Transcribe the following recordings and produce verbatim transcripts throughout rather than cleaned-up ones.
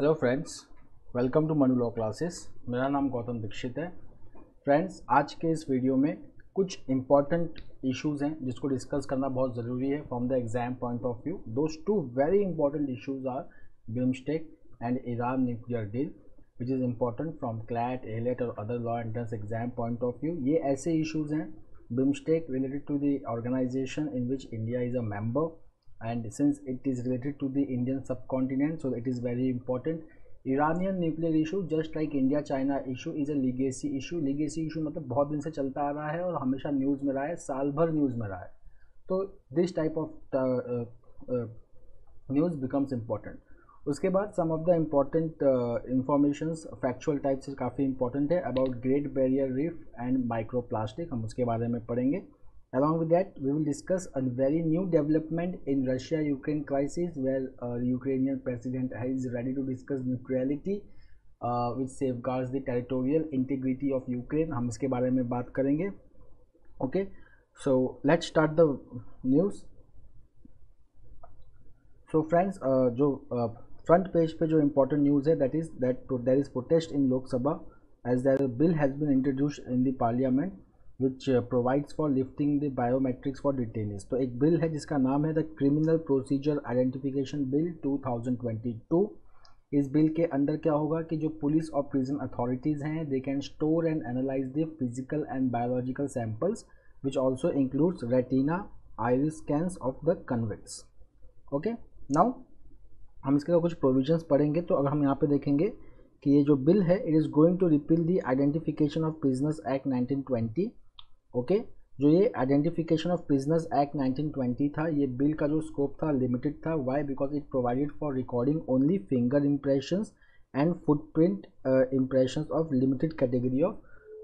Hello friends, welcome to Manu law classes. मेरा नाम गौतम दीक्षित है। फ्रेंड्स, आज के इस वीडियो में कुछ इम्पॉर्टेंट इश्यूज़ हैं जिसको डिस्कस करना बहुत ज़रूरी है from the exam point of view. Those two very important issues are BIMSTEC and Iran nuclear deal which is important from CLAT, AILET और other law entrance exam point of view. ये ऐसे issues हैं BIMSTEC related to the organisation in which India is a member and since it is related to the Indian subcontinent, so it is very important. Iranian nuclear issue, just like India China issue, is a legacy issue. Legacy issue मतलब बहुत दिन से चलता आ रहा है और हमेशा news में रहा है, साल भर न्यूज़ में रहा है। तो this type of uh, uh, news becomes important. उसके बाद some of the important uh, informations factual type से काफ़ी important है about Great Barrier Reef and microplastic, हम उसके बारे में पढ़ेंगे। Along with that, we will discuss a very new development in Russia-Ukraine crisis, where uh, Ukrainian president is ready to discuss neutrality, uh, which safeguards the territorial integrity of Ukraine. हम इसके बारे में बात करेंगे. Okay, so let's start the news. So friends, uh, जो uh, front page पे जो important news है, that is that there is protest in Lok Sabha as the bill has been introduced in the parliament, which provides for lifting the biometrics for detainees. तो एक bill है जिसका नाम है the criminal procedure identification bill two thousand twenty two. इस bill के अंदर क्या होगा कि जो पुलिस और प्रिजन अथॉरिटीज़ हैं, they can store and analyse the physical and biological samples which also includes retina iris scans of the convicts. Okay, now हम इसके कुछ प्रोविजंस पढ़ेंगे। तो अगर हम यहाँ पे देखेंगे कि ये जो बिल है, it is going to repeal the identification of prisoners act nineteen twenty. Okay okay, जो ये identification of prisoners act nineteen twenty था, ये बिल का जो स्कोप था लिमिटेड था। Why? Because it provided for recording only finger impressions and footprint impressions of limited category of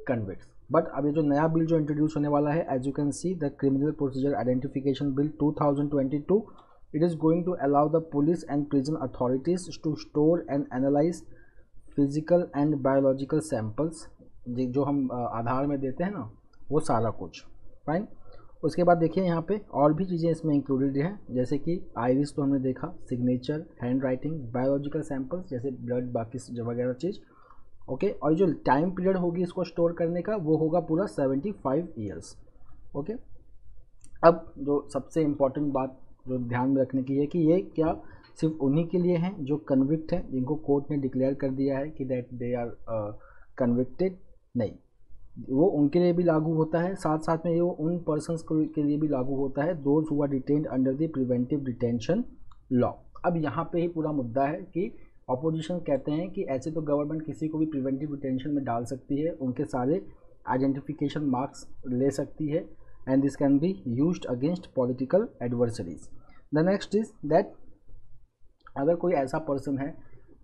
convicts. But अब ये जो नया बिल जो इंट्रोड्यूस होने वाला है, as you can see the criminal procedure identification bill two thousand twenty two, it is going to allow the police and prison authorities to store and analyse physical and biological samples, जो हम आधार में देते हैं ना, वो सारा कुछ। Fine, उसके बाद देखिए यहाँ पे और भी चीज़ें इसमें इंक्लूडेड हैं, जैसे कि आइरिस तो हमने देखा, signature, handwriting, biological samples जैसे ब्लड, बाकी वगैरह चीज़। ओके, और जो टाइम पीरियड होगी इसको स्टोर करने का, वो होगा पूरा सेवेंटी फाइव ईयर्स। ओके, अब जो सबसे इम्पॉर्टेंट बात जो ध्यान में रखने की है कि ये क्या सिर्फ उन्हीं के लिए हैं जो कन्विक्ट हैं, जिनको कोर्ट ने डिक्लेयर कर दिया है कि दैट दे आर कन्विक्टेड। नहीं, वो उनके लिए भी लागू होता है, साथ साथ में ये वो उन पर्सन्स के लिए भी लागू होता है those who are detained under the preventive detention law. अब यहाँ पे ही पूरा मुद्दा है कि अपोजिशन कहते हैं कि ऐसे तो गवर्नमेंट किसी को भी प्रिवेंटिव डिटेंशन में डाल सकती है, उनके सारे आइडेंटिफिकेशन मार्क्स ले सकती है, and this can be used against political adversaries. The next is that अगर कोई ऐसा पर्सन है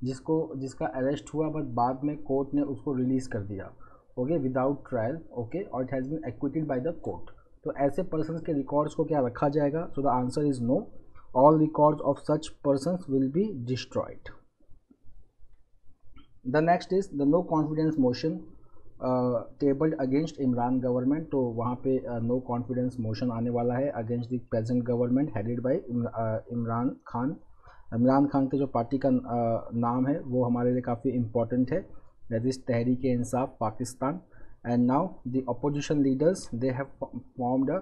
जिसको जिसका अरेस्ट हुआ बट बाद में कोर्ट ने उसको रिलीज़ कर दिया, ओके, विदाउट ट्रायल, ओके, और it has been acquitted by the court, तो ऐसे पर्सन के रिकॉर्ड्स को क्या रखा जाएगा? So the answer is no, all records of such person will be destroyed. The next is the no confidence motion tabled against Imran government. तो वहाँ पे नो कॉन्फिडेंस मोशन आने वाला है against the present government headed by Imran Khan. Imran Khan के जो party का uh, नाम है वो हमारे लिए काफ़ी इम्पोर्टेंट है, that is Tehreek-e-Insaf Pakistan, and now the opposition leaders, they have formed a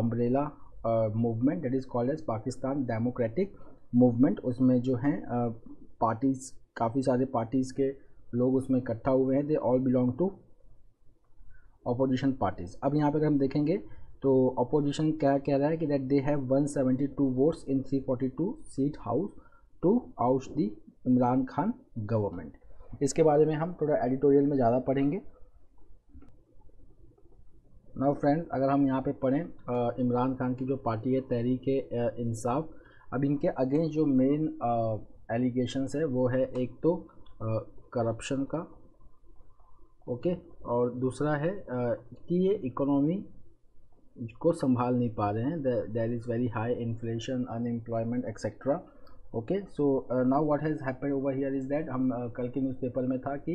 umbrella uh, movement that is called as Pakistan Democratic Movement. उसमें जो हैं पार्टीज, काफ़ी सारे पार्टीज़ के लोग उसमें इकट्ठा हुए हैं, they all belong to opposition parties. अब यहाँ पर हम देखेंगे तो opposition क्या कह रहा है कि that they have one seventy two votes in three forty two seat house to oust the Imran Khan government. इसके बारे में हम थोड़ा एडिटोरियल में ज़्यादा पढ़ेंगे। नाउ फ्रेंड्स, अगर हम यहाँ पे पढ़ें इमरान खान की जो पार्टी है तहरीक इंसाफ, अब इनके अगेंस्ट जो मेन एलिगेशंस है वो है एक तो करप्शन का, ओके, और दूसरा है आ, कि ये इकोनॉमी को संभाल नहीं पा रहे हैं, there is very high inflation, unemployment etcetera. Okay, so now what has happened over here is that, हम uh, कल के न्यूज़पेपर में था कि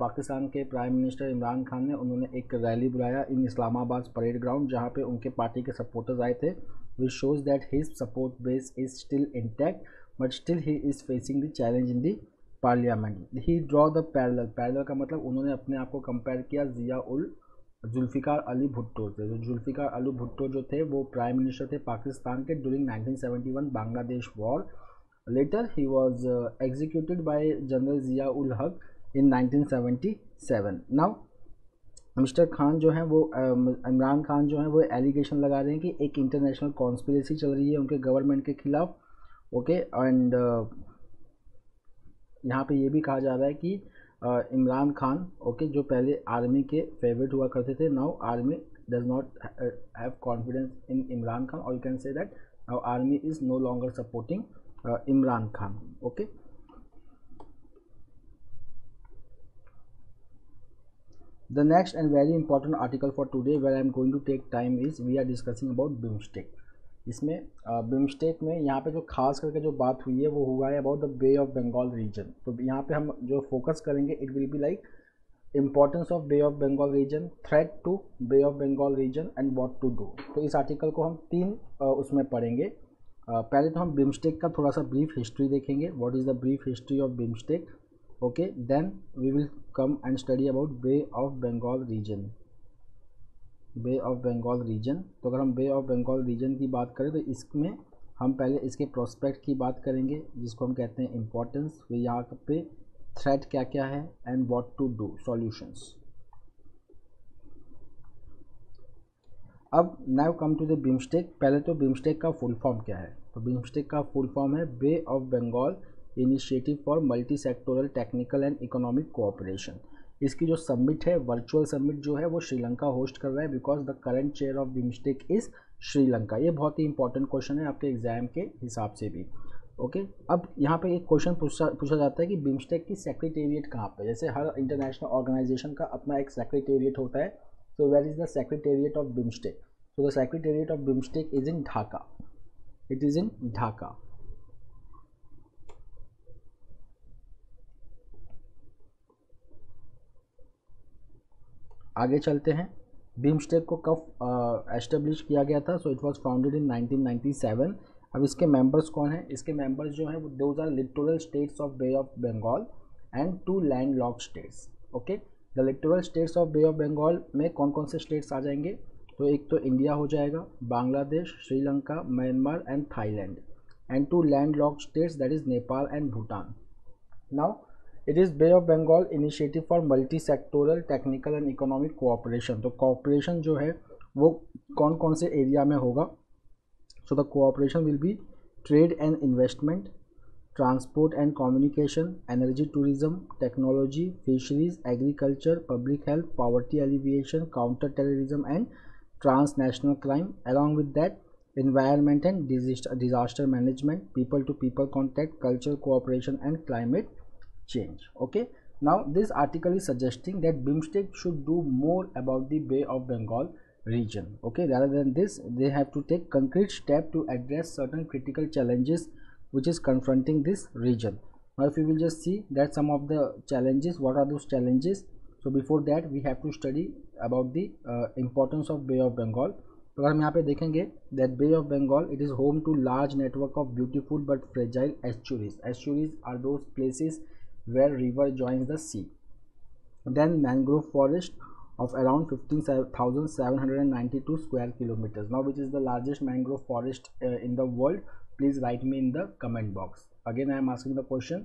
पाकिस्तान के प्राइम मिनिस्टर इमरान खान ने उन्होंने एक रैली बुलाया इन इस्लामाबाद परेड ग्राउंड, जहाँ पे उनके पार्टी के सपोर्टर्स आए थे, which shows that his support base is still intact but still he is facing the challenge in the parliament. He draw the parallel, parallel का मतलब उन्होंने अपने आप को कंपेयर किया ज़िया उल जुल्फ़िकार अली भुट्टो से. जो जुल्फ़िकार अली भुट्टो जो थे वो प्राइम मिनिस्टर थे पाकिस्तान के during nineteen seventy one Bangladesh war. Later he was executed by general Zia ul Haq in nineteen seventy seven. Now Mister Khan जो हैं वो इमरान खान जो हैं वो एलिगेशन लगा रहे हैं कि एक इंटरनेशनल कॉन्स्पिरेसी चल रही है उनके गवर्नमेंट के खिलाफ. ओके एंड यहाँ पे ये भी कहा जा रहा है कि इमरान खान ओके okay, जो पहले आर्मी के फेवरेट हुआ करते थे, now army does not have confidence in Imran Khan और you can say that now army is no longer supporting Imran Khan. Okay okay? The next and very important article for today where I am going to take time is we are discussing about BIMSTEC. इसमें BIMSTEC में यहाँ पे जो खास करके जो बात हुई है वो हुआ है about the Bay of Bengal region. तो यहाँ पे हम जो फोकस करेंगे it will be like importance of Bay of Bengal region, threat to Bay of Bengal region and what to do. तो इस आर्टिकल को हम तीन उसमें पढ़ेंगे. पहले तो हम BIMSTEC का थोड़ा सा ब्रीफ हिस्ट्री देखेंगे, what is the brief history of BIMSTEC. Okay, then we will come and study about Bay of Bengal region. Bay of Bengal region. तो अगर हम Bay of Bengal region की बात करें तो इसमें हम पहले इसके प्रोस्पेक्ट की बात करेंगे जिसको हम कहते हैं इम्पोर्टेंस, फिर यहाँ पे थ्रेट क्या क्या है and what to do solutions. अब now come to the BIMSTEC. पहले तो BIMSTEC का फुल फॉर्म क्या है? तो BIMSTEC का फुल फॉर्म है bay of Bengal initiative for multi sectoral technical and economic cooperation. इसकी जो समिट है वर्चुअल समिट जो है वो श्रीलंका होस्ट कर रहा है because the current chair of BIMSTEC is Sri Lanka. ये बहुत ही इंपॉर्टेंट क्वेश्चन है आपके एग्जाम के हिसाब से भी. Okay okay? अब यहाँ पे एक क्वेश्चन पूछा पूछा जाता है कि BIMSTEC की सेक्रेटेरिएट कहाँ पे? जैसे हर इंटरनेशनल ऑर्गेनाइजेशन का अपना एक सेक्रेटेरिएट होता है. So where is the secretariat of BIMSTEC? So the secretariat of BIMSTEC is in Dhaka. It is in Dhaka. आगे चलते हैं. BIMSTEC को कब एस्टेब्लिश किया गया था? So it was founded in nineteen ninety seven. अब इसके मेंबर्स कौन हैं? इसके मेंबर्स जो हैं वो those are littoral states of bay of Bengal and two land lock states. Okay, the littoral states of bay of Bengal में कौन कौन से स्टेट्स आ जाएंगे? तो एक तो इंडिया हो जाएगा, Bangladesh, Sri Lanka, Myanmar and Thailand, and two land lock states that is Nepal and Bhutan. Now it is bay of Bengal initiative for multi sectoral technical and economic cooperation. तो कोऑपरेशन जो है वो कौन कौन से एरिया में होगा? So the cooperation will be trade and investment, transport and communication, energy tourism, technology, fisheries, agriculture, public health, poverty alleviation, counter terrorism and transnational crime, along with that environment and disaster management, people to people contact, culture cooperation and climate change. Okay, now this article is suggesting that BIMSTEC should do more about the Bay of Bengal region. Okay, rather than this they have to take concrete step to address certain critical challenges which is confronting this region. Now if you will just see that some of the challenges, what are those challenges? So before that we have to study about the uh, importance of Bay of Bengal. तो अगर हम यहाँ पे देखेंगे that bay of Bengal it is home to large network of beautiful but fragile estuaries. Estuaries are those places where river joins the sea. Then mangrove forest of around fifteen thousand seven hundred ninety-two square kilometers. Now which is the largest mangrove forest uh, in the world? Please write me in the comment box. Again I am asking the question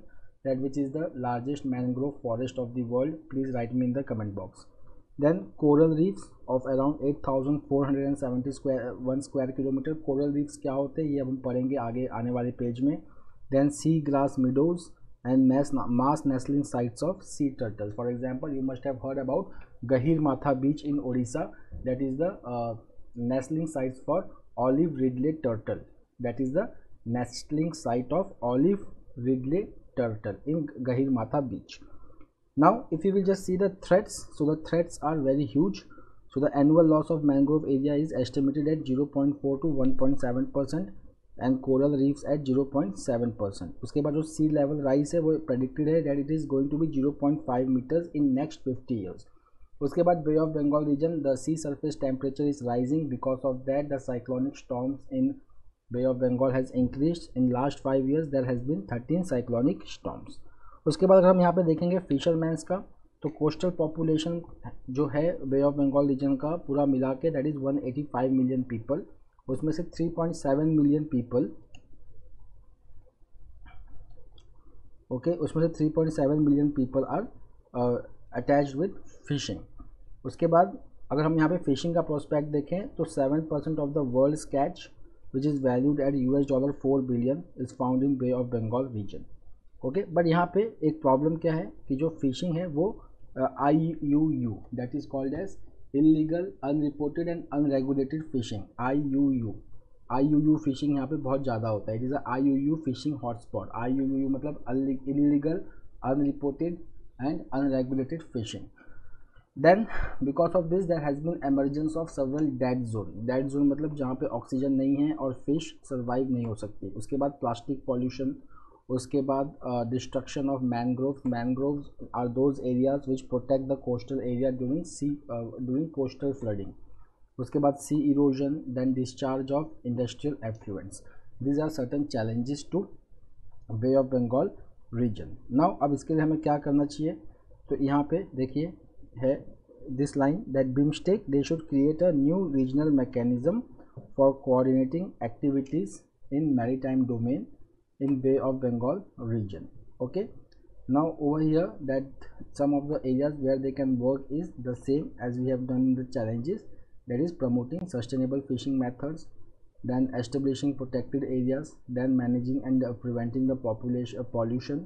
that which is the largest mangrove forest of the world? Please write me in the comment box. Then coral reefs of around eight thousand four hundred seventy square one square kilometer. Coral reefs क्या होते हैं ये हम पढ़ेंगे आगे आने वाले page में. Then sea grass meadows and mass mass nestling sites of sea turtles. For example, you must have heard about Gahirmatha Beach in Odisha. That is the uh, nestling sites for Olive Ridley Turtle. That is the nestling site of Olive Ridley Turtle in Gahirmatha Beach. Now, if you will just see the threats, so the threats are very huge. So the annual loss of mangrove area is estimated at zero point four to one point seven percent. And coral reefs at zero point seven percent. उसके बाद जो सी level rise है वो predicted है that it is going to be zero point five metres in next fifty years. उसके बाद bay of Bengal region the sea surface temperature is rising because of that the cyclonic storms in bay of Bengal has increased in last five years. There has been thirteen cyclonic storms. उसके बाद अगर हम यहाँ पे देखेंगे fisherman's का, तो coastal population जो है बे ऑफ बंगाल रीजन का पूरा मिला के that is one eighty five million people, उसमें से three point seven million people okay उसमें से three point seven million people are attached with fishing. उसके बाद अगर हम यहाँ पे फिशिंग का प्रोस्पेक्ट देखें तो seven percent of the world's catch which is valued at US dollar four billion is found in bay of Bengal region okay. But यहाँ पे एक प्रॉब्लम क्या है कि जो फिशिंग है वो I U U that is called as illegal unreported and unregulated fishing. I U U I U U fishing यहाँ पे बहुत ज़्यादा होता है। It is a I U U fishing hotspot. I U U मतलब illegal unreported and unregulated fishing. Then because of this there has been emergence of several dead zone. Dead zone मतलब जहाँ पे ऑक्सीजन नहीं है और fish survive नहीं हो सकती। उसके बाद प्लास्टिक पॉल्यूशन, उसके बाद destruction of mangroves. Mangroves are those areas which protect the coastal area during sea during coastal flooding. उसके बाद sea erosion, then discharge of industrial effluents. These are certain challenges to bay of Bengal region. Now अब इसके लिए हमें क्या करना चाहिए, तो यहाँ पे देखिए है this line that BIMSTEC they should create a new regional mechanism for coordinating activities in maritime domain in Bay of Bengal region okay. Now over here that some of the areas where they can work is the same as we have done in the challenges, that is promoting sustainable fishing methods, then establishing protected areas, then managing and uh, preventing the population uh, pollution,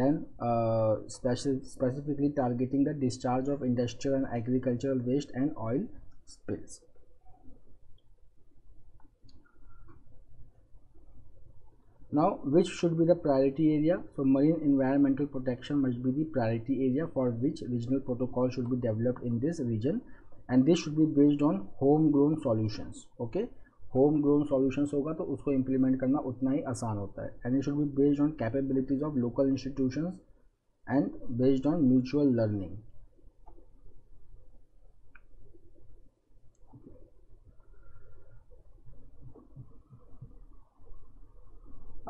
then uh, specific, specifically targeting the discharge of industrial and agricultural waste and oil spills. Now which should be the priority area? So marine environmental protection must be the priority area for which regional protocol should be developed in this region, and this should be based on homegrown solutions. Okay, homegrown solutions होगा तो उसको implement करना उतना ही आसान होता है, and it should be based on capabilities of local institutions and based on mutual learning.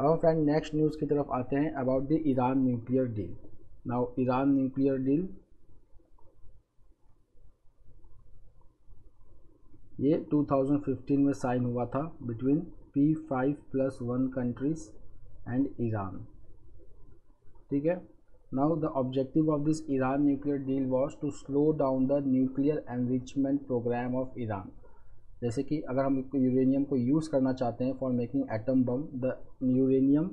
अब friend next news की तरफ आते हैं about the Iran nuclear deal. Now Iran nuclear deal ये टू थाउजेंड फिफ्टीन में साइन हुआ था between P five plus one countries and Iran, ठीक है। Now the objective of this Iran nuclear deal was to slow down the nuclear enrichment programme of Iran. जैसे कि अगर हम यूरेनियम को यूज़ करना चाहते हैं for making atom bomb, the uranium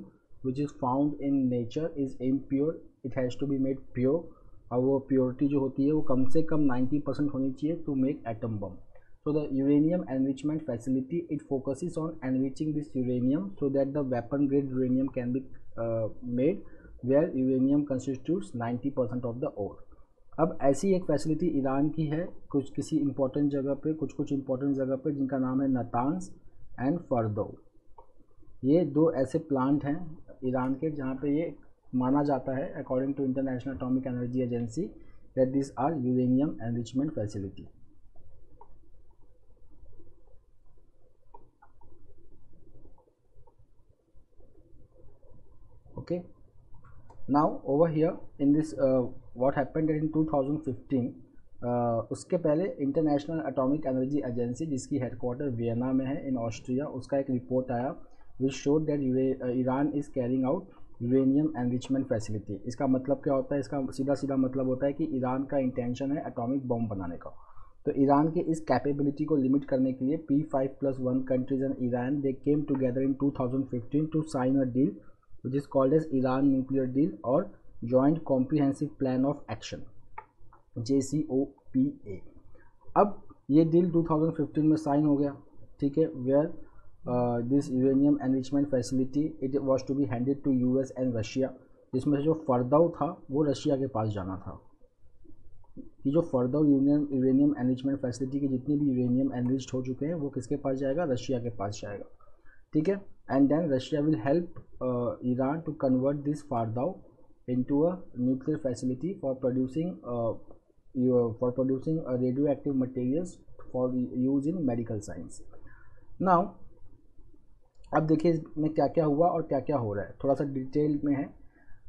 which is found in nature is impure, it has to be made pure. और वो प्योरिटी जो होती है वो कम से कम नाइंटी परसेंट होनी चाहिए to make atom bomb. So the uranium enrichment facility it focuses on enriching this uranium so that the weapon grade uranium can be made where uranium constitutes ninety percent of the ore. अब ऐसी एक facility Iran की है कुछ किसी important जगह पे, कुछ कुछ इंपॉर्टेंट जगह पे जिनका नाम है नतांज एंड फरदो। ये दो ऐसे प्लांट हैं ईरान के जहाँ पे ये माना जाता है according to International Atomic Energy Agency that this are uranium enrichment facility. Okay now over here in this what happened in two thousand fifteen, उसके पहले इंटरनेशनल एटॉमिक एनर्जी एजेंसी जिसकी हेडक्वार्टर वियना में है इन ऑस्ट्रिया, उसका एक report आया which showed that Iran is carrying out uranium enrichment facility. इसका मतलब क्या होता है? इसका सीधा सीधा मतलब होता है कि ईरान का इंटेंशन है एटॉमिक बम बनाने का। तो ईरान के इस कैपेबिलिटी को लिमिट करने के लिए P five plus one countries and Iran they came together in two thousand fifteen to sign a deal which is called as Iran nuclear deal और Joint Comprehensive Plan of Action J C O P A. अब ये deal two thousand fifteen में sign हो गया, ठीक है, where this uranium enrichment facility it was to be handed to US and Russia. इसमें से जो फरदौ था वो रशिया के पास जाना था कि जो Fordow uranium uranium enrichment facility के जितने भी यूरेनियम एनरिच्ड हो चुके हैं वो किसके पास जाएगा? रशिया के पास जाएगा, ठीक है। And then Russia will help Iran to convert this Fordow into a nuclear facility for producing uh, for producing uh, radioactive materials for use in medical science. Now अब देखिए इसमें क्या क्या हुआ और क्या क्या हो रहा है, थोड़ा सा डिटेल में है।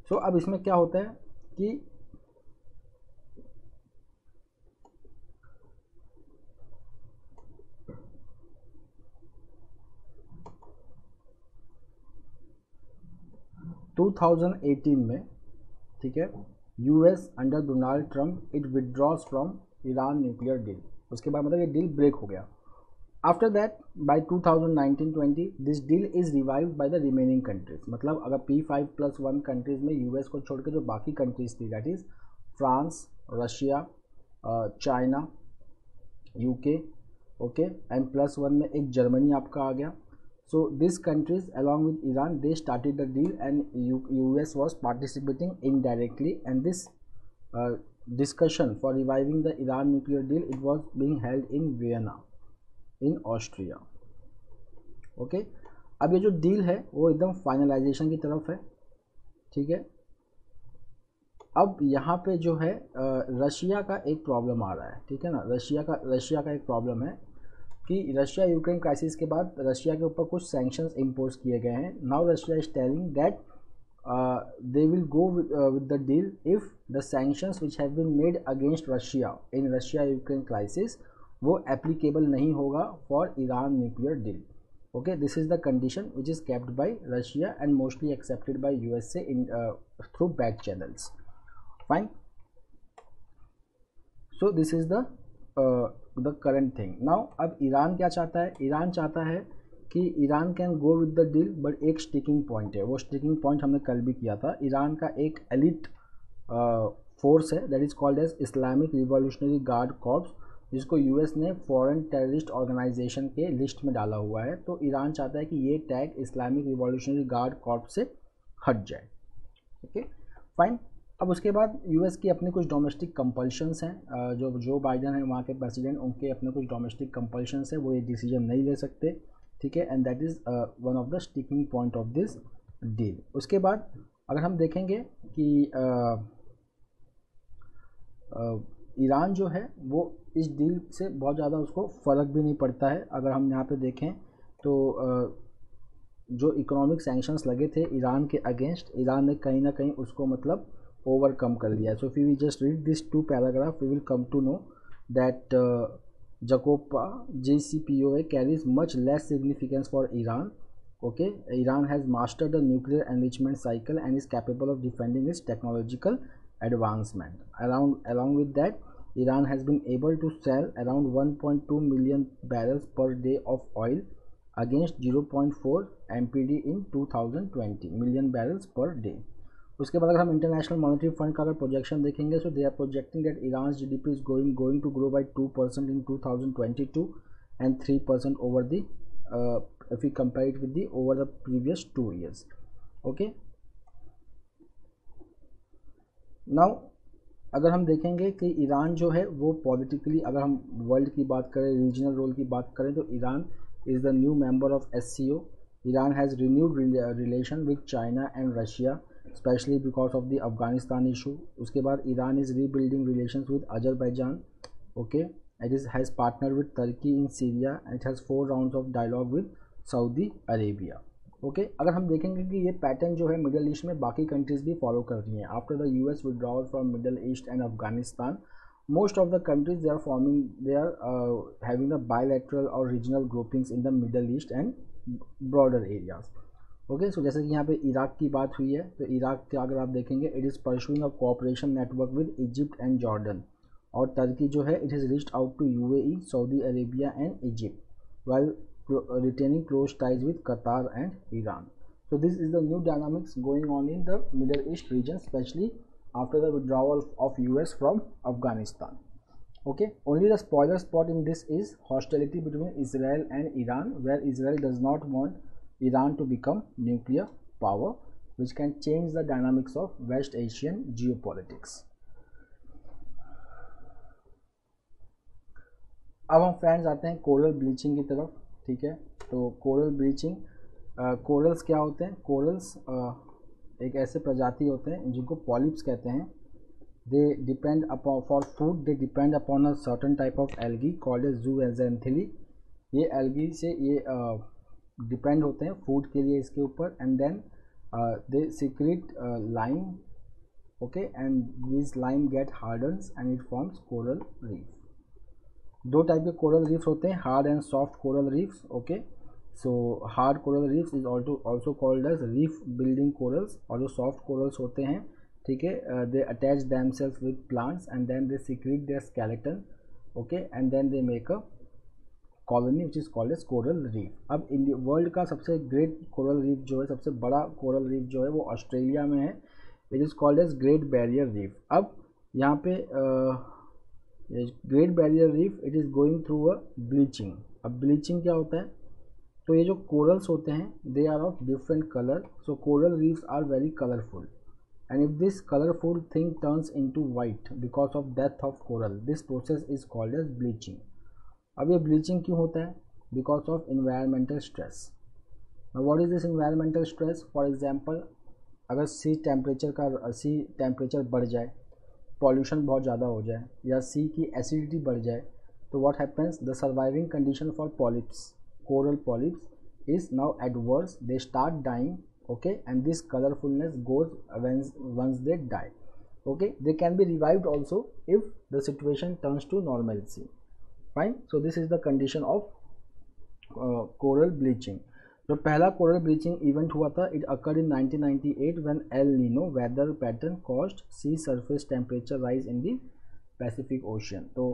सो so, अब इसमें क्या होता है कि ट्वेंटी एटीन में, ठीक है, US under Donald Trump it withdraws from Iran nuclear deal, उसके बाद मतलब ये डील ब्रेक हो गया. After that by two thousand nineteen twenty this deal is revived by the remaining countries. मतलब अगर P five plus one countries में US को छोड़ के जो बाकी कंट्रीज थी, that is France, Russia, China, UK, okay, and plus one में एक जर्मनी आपका आ गया. So these countries along with Iran, they started the deal and U S was participating indirectly, and this uh, discussion for reviving the Iran nuclear deal, it was being held in Vienna in Austria. Okay, अब ये जो deal है वो एकदम finalization की तरफ है, ठीक है. अब यहाँ पे जो है रशिया का एक problem आ रहा है, ठीक है ना. रशिया का रशिया का एक problem है कि रशिया यूक्रेन क्राइसिस के बाद रशिया के ऊपर कुछ सैंक्शंस इम्पोज किए गए हैं. Now Russia is telling that they will go with the deal if the sanctions which have been made against Russia in Russia Ukraine crisis वो एप्लीकेबल नहीं होगा for Iran nuclear deal. Okay, this is the condition which is kept by Russia and mostly accepted by USA in through back channels. Fine, so this is the the current thing. Now अब Iran क्या चाहता है? Iran चाहता है कि Iran can go with the deal, but एक sticking point है. वो स्टिकिंग पॉइंट हमने कल भी किया था. ईरान का एक एलिट फोर्स है that is called as Islamic revolutionary guard corps, जिसको यूएस ने फॉरेन टेररिस्ट ऑर्गेनाइजेशन के लिस्ट में डाला हुआ है. तो ईरान चाहता है कि ये tag Islamic revolutionary guard corps से हट जाए. Okay, fine. अब उसके बाद यूएस की अपने कुछ डोमेस्टिक कंपल्शंस हैं. जो जो बाइडन है वहाँ के प्रेसिडेंट, उनके अपने कुछ डोमेस्टिक कंपल्शंस हैं. वो ये डिसीजन नहीं ले सकते, ठीक है, and that is one of the sticking point of this deal. उसके बाद अगर हम देखेंगे कि ईरान uh, uh, जो है वो इस डील से बहुत ज़्यादा उसको फ़र्क भी नहीं पड़ता है. अगर हम यहाँ पर देखें तो uh, जो इकोनॉमिक सैंक्शंस लगे थे ईरान के अगेंस्ट, ईरान ने कहीं ना कहीं उसको मतलब ओवरकम कर लिया. So if we just read this two paragraph we will come to know that JCPOA J C P O A carries much less significance for Iran. Okay, Iran has mastered the nuclear enrichment cycle and is capable of defending its technological advancement. Around along with that Iran has been able to sell around one point two million barrels per day of oil against zero point four M P D in two thousand twenty million barrels per day. उसके बाद अगर हम international monetary fund का अगर projection देखेंगे, so they are projecting that Iran G D P is going going to grow by two percent in two thousand twenty two and three percent over the if you compare it with the over the previous two years. Okay, now अगर हम देखेंगे कि Iran जो है वो politically, अगर हम world की बात करें, रीजनल रोल की बात करें, तो Iran is the new member of S C O. Iran has renewed relation with China and Russia especially because of the Afghanistan issue. उसके बाद Iran is rebuilding relations with Azerbaijan. Okay, it is has partnered with Turkey in Syria and it has four rounds of dialogue with Saudi Arabia. Okay, अगर हम देखेंगे कि ये pattern जो है middle east में बाकी कंट्रीज़ भी फॉलो कर रही हैं. After the US withdrawal from Middle East and Afghanistan most of the countries they are forming they are having the bilateral और regional groupings in the Middle East and broader areas. Okay okay, so so जैसे कि यहाँ पे Iraq की बात हुई है, तो इराक़ का अगर आप देखेंगे it is pursuing a cooperation network with Egypt and Jordan. और तुर्की जो है it is reached out to UAE, Saudi Arabia and Egypt while retaining close ties with Qatar and Iran. So this is the new dynamics going on in the Middle East region, specially after the withdrawal of US from Afghanistan. Okay, only the spoiler spot in this is hostility between Israel and Iran, where Israel does not want Iran to become nuclear power, which can change the dynamics of West Asian geopolitics. अब हम friends आते हैं coral bleaching की तरफ, ठीक है. तो coral bleaching, corals क्या होते हैं? कोरल्स uh, एक ऐसे प्रजाति होते हैं जिनको पॉलिप्स कहते हैं. They depend upon for food they depend upon a certain type of algae called as zooxanthellae. ये एल्गी से ये uh, डिपेंड होते हैं फूड के लिए इसके ऊपर, and then uh, they secrete uh, lime, okay, and this lime get hardens and it forms coral reef. दो टाइप के कोरल रीफ्स होते हैं, hard and soft coral reefs. Okay, so hard coral reefs is also called as reef building corals, और जो soft corals होते हैं, ठीक है, they attach them cells with plants and then they secrete their skeleton, okay, and then they make a colony which is called as coral reef. अब India world का सबसे great coral reef जो है, सबसे बड़ा कोरल रीफ जो है वो ऑस्ट्रेलिया में है. It is called as Great Barrier Reef. अब यहाँ पे uh, Great Barrier Reef it is going through a bleaching. अब ब्लीचिंग क्या होता है, तो ये जो कोरल्स होते हैं they are of different colour. So coral reefs are very colourful and if this colourful thing turns into white because of death of coral, this process is called as bleaching. अब ये bleaching क्यों होता है? Because of environmental stress. What is this environmental stress? For example, अगर sea temperature का सी temperature बढ़ जाए, pollution बहुत ज़्यादा हो जाए, या सी की एसिडिटी बढ़ जाए, तो what happens, the surviving condition for polyps, coral polyps is now adverse, they start dying, okay, and this colourfulness goes once they die. Okay, they can be revived also if the situation turns to normality. Fine. So this is the condition of coral bleaching. जो पहला coral bleaching event हुआ था, it occurred in nineteen ninety eight when El Nino weather pattern caused sea surface temperature rise in the Pacific Ocean. तो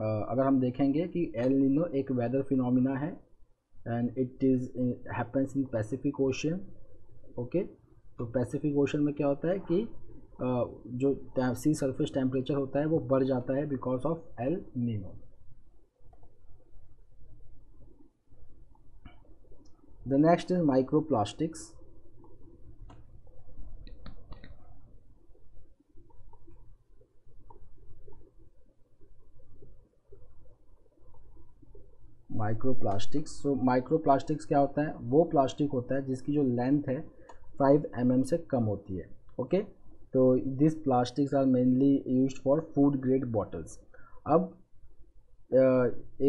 अगर हम देखेंगे कि El Nino एक वेदर फिनोमिना है and it is happens in Pacific Ocean. Okay, तो Pacific Ocean में क्या होता है कि uh, जो सी सरफेस टेम्परेचर होता है वो बढ़ जाता है because of El Nino. The next is microplastics. Microplastics. So microplastics क्या होता है? वो प्लास्टिक होता है जिसकी जो लेंथ है five एम एम से कम होती है. ओके, तो this plastics are mainly used for food grade bottles. अब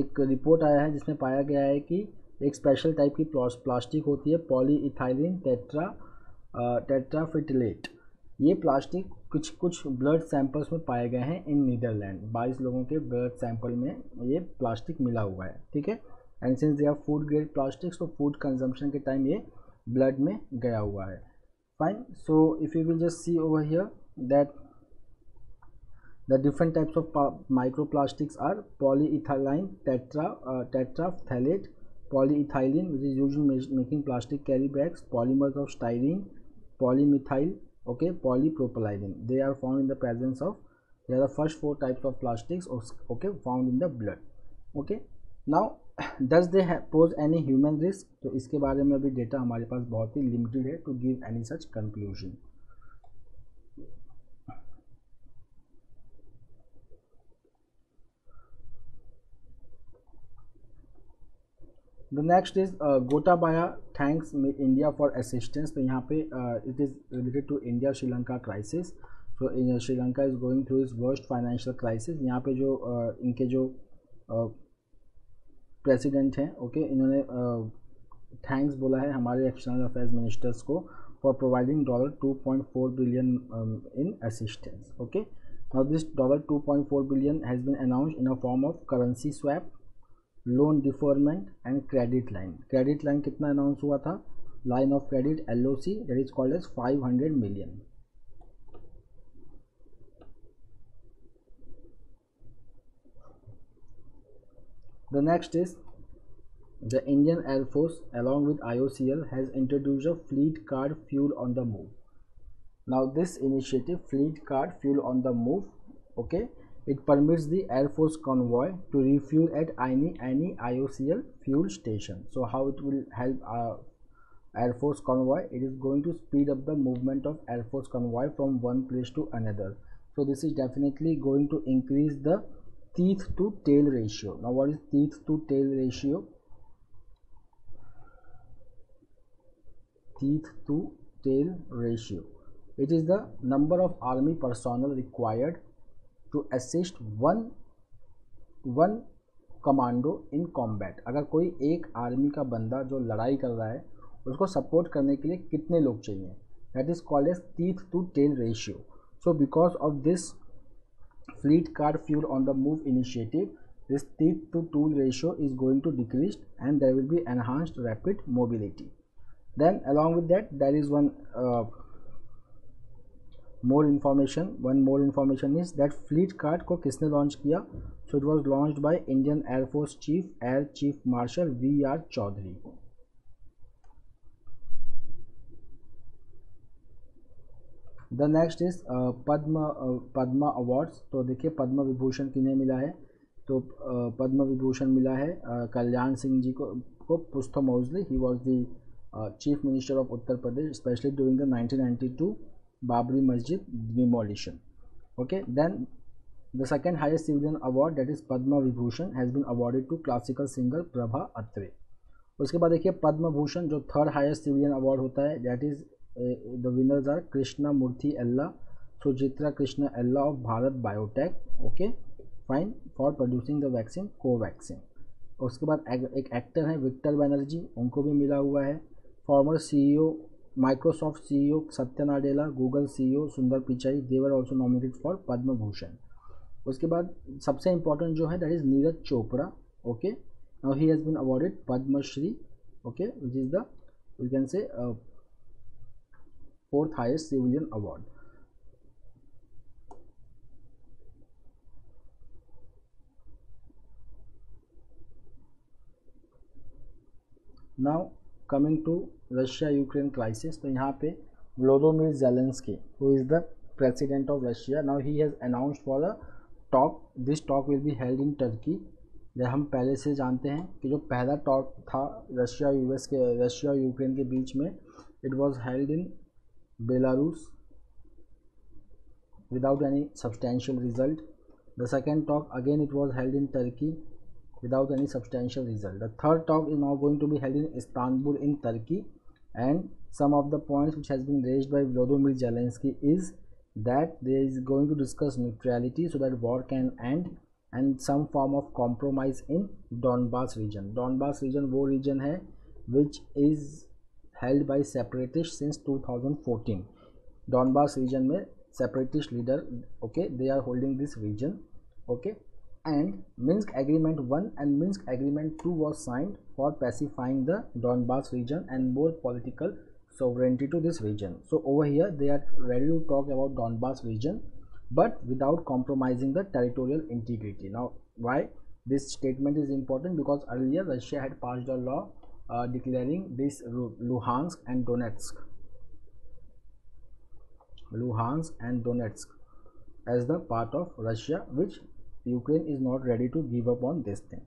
एक रिपोर्ट आया है जिसमें पाया गया है कि एक स्पेशल टाइप की प्लास्टिक होती है पॉलीइथाइलिन टेट्रा टेट्राफिटलेट. ये प्लास्टिक कुछ कुछ ब्लड सैंपल्स में पाए गए हैं इन नीदरलैंड. बाईस लोगों के ब्लड सैंपल में ये प्लास्टिक मिला हुआ है, ठीक है, and since they are food grade plastics, तो फूड कंजम्पशन के टाइम ये ब्लड में गया हुआ है. Fine. So if you will just see over here that the different types of micro plastics are polyethylene tetra terephthalate, polyethylene which is used in making plastic carry bags, polymers of styrene, polymethyl, okay, polypropylene. They are found in the presence of, they are the first four types of plastics, okay, found in the blood. Okay, now does they have pose any human risk? तो इसके बारे में अभी data हमारे पास बहुत ही limited है to give any such conclusion. The next is uh, Gotabaya thanks India for assistance. तो यहाँ पे uh, it is related to India Sri Lanka crisis. So uh, Sri Lanka is going through its worst financial crisis. यहाँ पे जो uh, इनके जो president uh, हैं, okay okay, इन्होंने थैंक्स uh, बोला है हमारे एक्सटर्नल अफेयर्स मिनिस्टर्स को for providing dollar two point four billion in assistance. Okay, now this dollar two point four billion has been announced in a form of currency swap, loan deferment and credit line. Credit line कितना announce हुआ था? Line of credit L O C that is called as five hundred million. The next is the Indian air force along with I O C L has introduced a fleet card fuel on the move. Now this initiative fleet card fuel on the move, okay, it permits the air force convoy to refuel at any any I O C L fuel station. So how it will help uh, air force convoy? It is going to speed up the movement of air force convoy from one place to another. So this is definitely going to increase the teeth to tail ratio. Now what is teeth to tail ratio? Teeth to tail ratio, it is the number of army personnel required to assist one one commando in combat. अगर कोई एक army का बंदा जो लड़ाई कर रहा है उसको सपोर्ट करने के लिए कितने लोग चाहिए, that is called as teeth to tail ratio. So because of this fleet car fuel on the move initiative, this teeth to tool ratio is going to decrease and there will be enhanced rapid mobility. Then along with that there is one uh, more information one more information is that fleet car को किसने launch किया. So it was launched by Indian Air Force Chief Air Chief Marshal V R Chaudhary. The next is Padma Padma awards. तो देखिए पद्म विभूषण किन्हें मिला है, तो uh, Padma Vibhushan मिला है uh, कल्याण सिंह जी को को पुष्टो मोजली. He was the chief minister of Uttar Pradesh specially during the nineteen ninety two Babri Masjid demolition. Okay, then the second highest civilian award that is Padma Vibhushan has been awarded to classical singer Prabha Atre. उसके बाद देखिए पद्म भूषण जो थर्ड हाइस्ट सिविलियन अवार्ड होता है that is the winners are Krishna Murthy Ella, Suchitra Krishna Ella of Bharat Biotech. Okay fine, for producing the vaccine Covaxin. उसके बाद एक, एक एक्टर हैं विक्टर बैनर्जी, उनको भी मिला हुआ है. Former CEO Microsoft CEO Satya Nadella, Google CEO Sundar Pichai, they were also nominated for Padma Bhushan. उसके बाद सबसे इम्पोर्टेंट जो है that is Neeraj Chopra. Okay, now he has been awarded Padmashri. Okay, which is the you can say fourth highest civilian award. Now coming to Russia Ukraine crisis. तो यहाँ पे Volodymyr Zelensky who is the president of Russia, now he has announced for a talk. This talk will be held in Turkey. जब हम पहले से जानते हैं कि जो पहला टॉक था रशिया यूएस के रशिया और यूक्रेन के बीच में, it was held in Belarus without any substantial result. The second talk again it was held in Turkey without any substantial result. The third talk is now going to be held in Istanbul in Turkey, and some of the points which has been raised by Volodymyr Zelenskyy is that they is going to discuss neutrality so that war can end and some form of compromise in Donbas region. Donbas region वो region है which is held by separatists since twenty fourteen. Donbas region में separatist leader, okay, they are holding this region, okay. And Minsk Agreement one and Minsk Agreement two was signed for pacifying the Donbas region and more political sovereignty to this region. So over here they are ready to talk about Donbas region, but without compromising the territorial integrity. Now why this statement is important? Because earlier Russia had passed a law Uh, declaring this Luhansk and Donetsk, Luhansk and Donetsk as the part of Russia, which Ukraine is not ready to give up on this thing.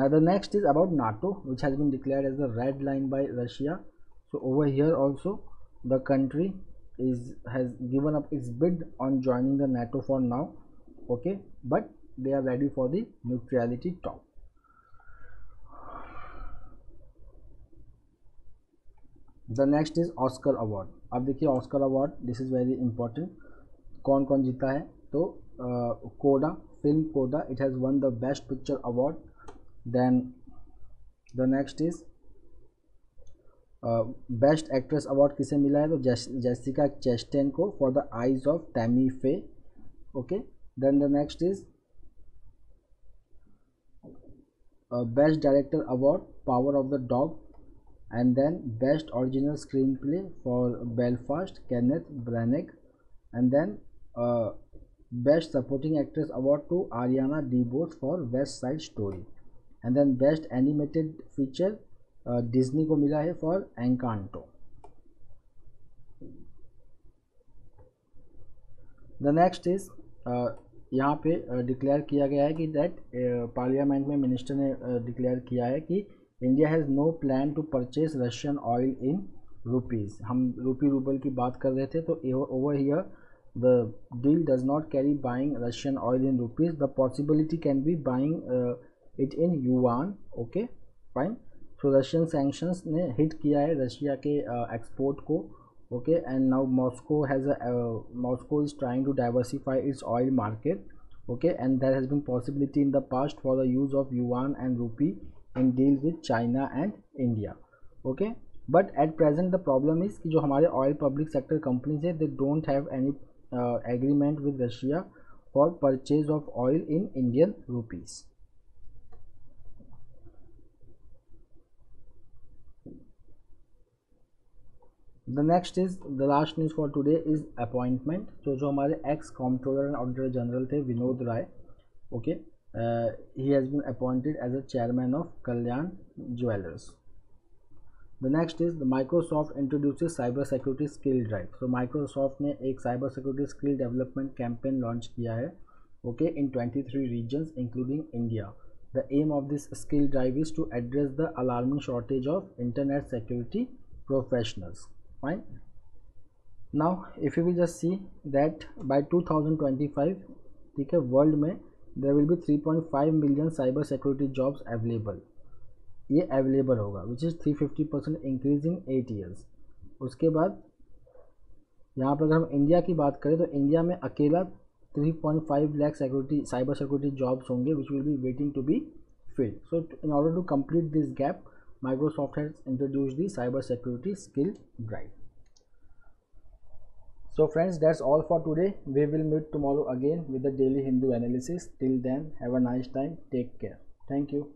Now the next is about NATO, which has been declared as the red line by Russia. So over here also the country is has given up its bid on joining the NATO for now, okay, but they are ready for the neutrality talk. The next is Oscar award. अब देखिए Oscar award, this is very important. कौन कौन जीता है? तो CODA, film CODA, it has won the best picture award. Then the next is best actress award किसे मिला है? तो जेसिका चेस्टेन को for the eyes of Tammy Faye. Okay, then the next is best director award power of the dog. And then best original screenplay for Belfast, Kenneth Branagh. And then uh, best supporting actress award to Ariana DeBose for West Side Story. And then best animated feature uh, Disney को मिला है for Encanto. The next is uh, यहाँ पे declare uh, किया गया है कि that parliament uh, में मिनिस्टर ने डिक्लेयर uh, किया है कि India has no plan to purchase Russian oil in rupees. हम रूपी रूबल की बात कर रहे थे, तो over here the deal does not carry buying Russian oil in rupees. The possibility can be buying it in yuan. Okay fine, so Russian sanctions ने hit किया है रशिया के एक्सपोर्ट uh, को. Okay, and now Moscow has Moscow is trying to diversify its oil market. Okay, and there has been possibility in the past for the use of yuan and rupee and deal with China and India. Okay, but at present the problem is कि जो हमारे oil public sector companies है, they don't have any agreement with Russia for purchase of oil in Indian rupees. The next is the last news for today is appointment. तो जो हमारे ex comptroller and auditor general थे Vinod Rai, okay, he has been appointed as a chairman of Kalyan jewellers. The next is the Microsoft introduces cyber security skill drive. So Microsoft ने एक cyber security skill development campaign launch किया है, okay, in twenty three regions including India. The aim of this skill drive is to address the alarming shortage of internet security professionals. Fine. Now, if you will just see that by two thousand twenty-five, ठीक है, world में there will be three point five million cyber security jobs available. ये available होगा, which is three hundred fifty percent increase in eight years. उसके बाद यहाँ पर अगर हम इंडिया की बात करें तो इंडिया में अकेला three point five lakh security cyber security jobs होंगे, which will be waiting to be filled. So, in order to complete this gap, Microsoft has introduced the cyber security skill drive. So friends, that's all for today. We will meet tomorrow again with the daily Hindu analysis. Till then, have a nice time. Take care. Thank you.